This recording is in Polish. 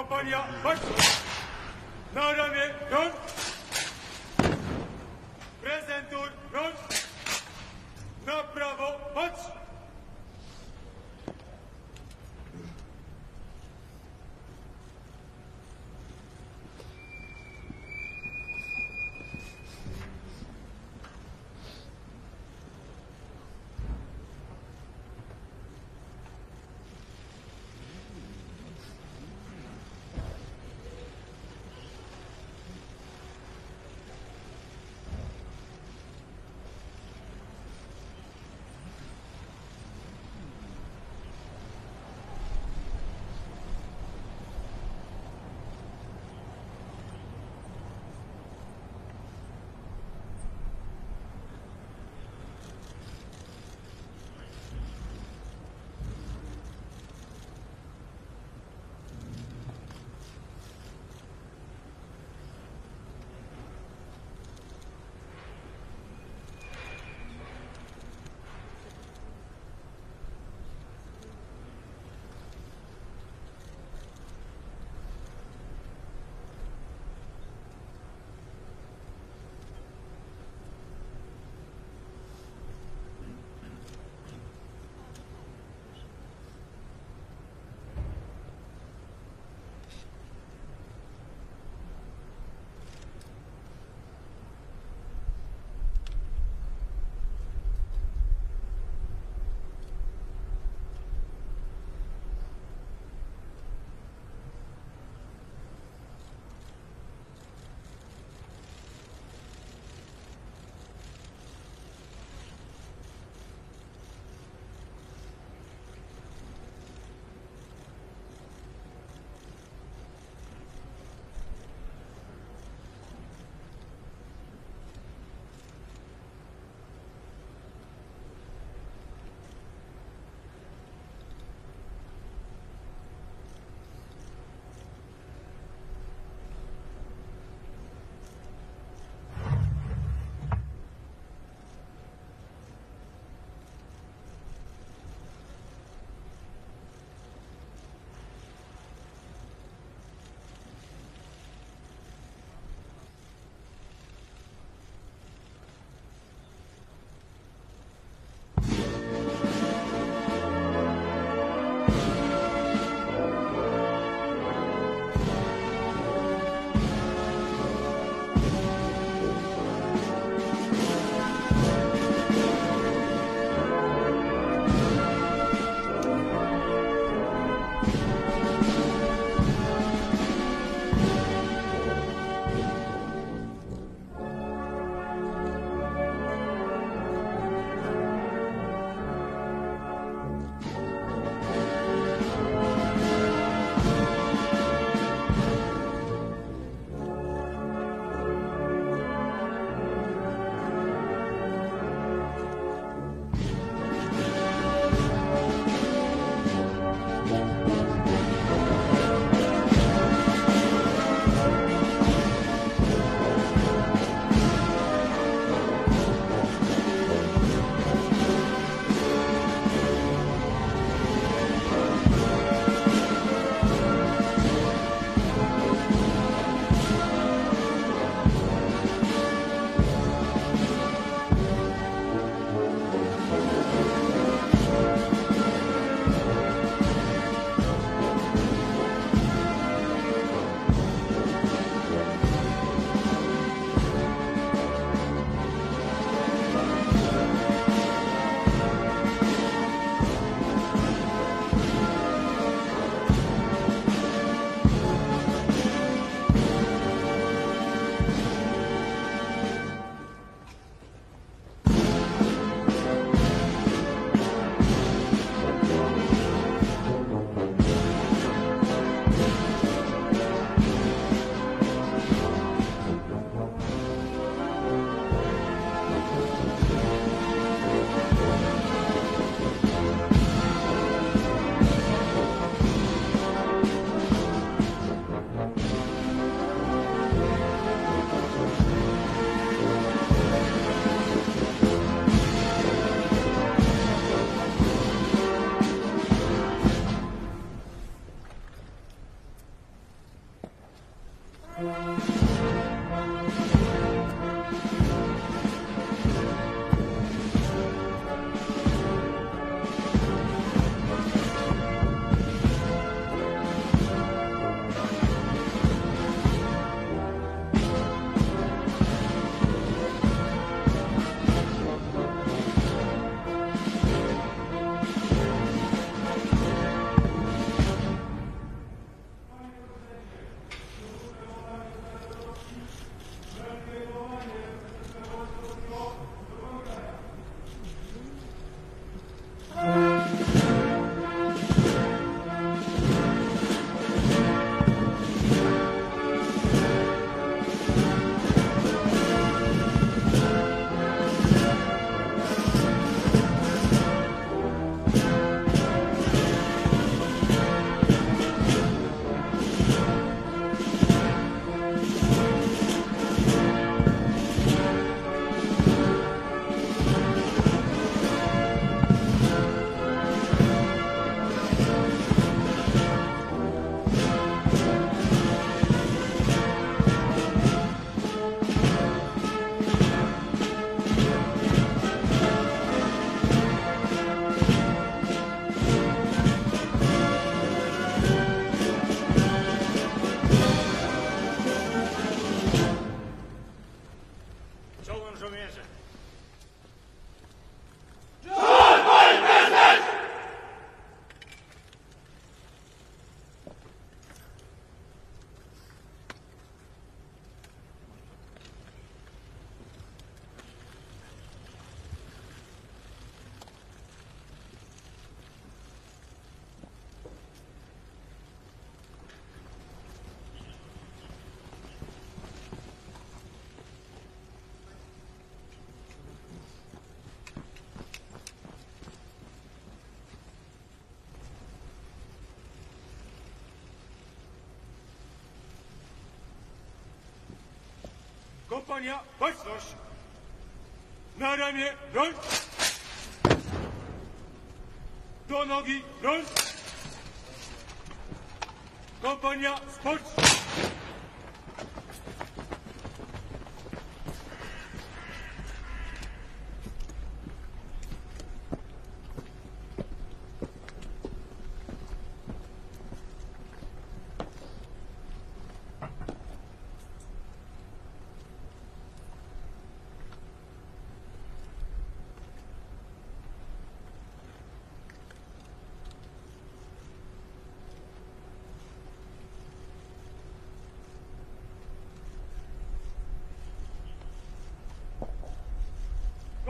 Kompania Boczność na ramię rąk, prezentur rąk, na prawo patrz. Kompania Boczność! Na ramię broń! Do nogi broń! Kompania Boczność!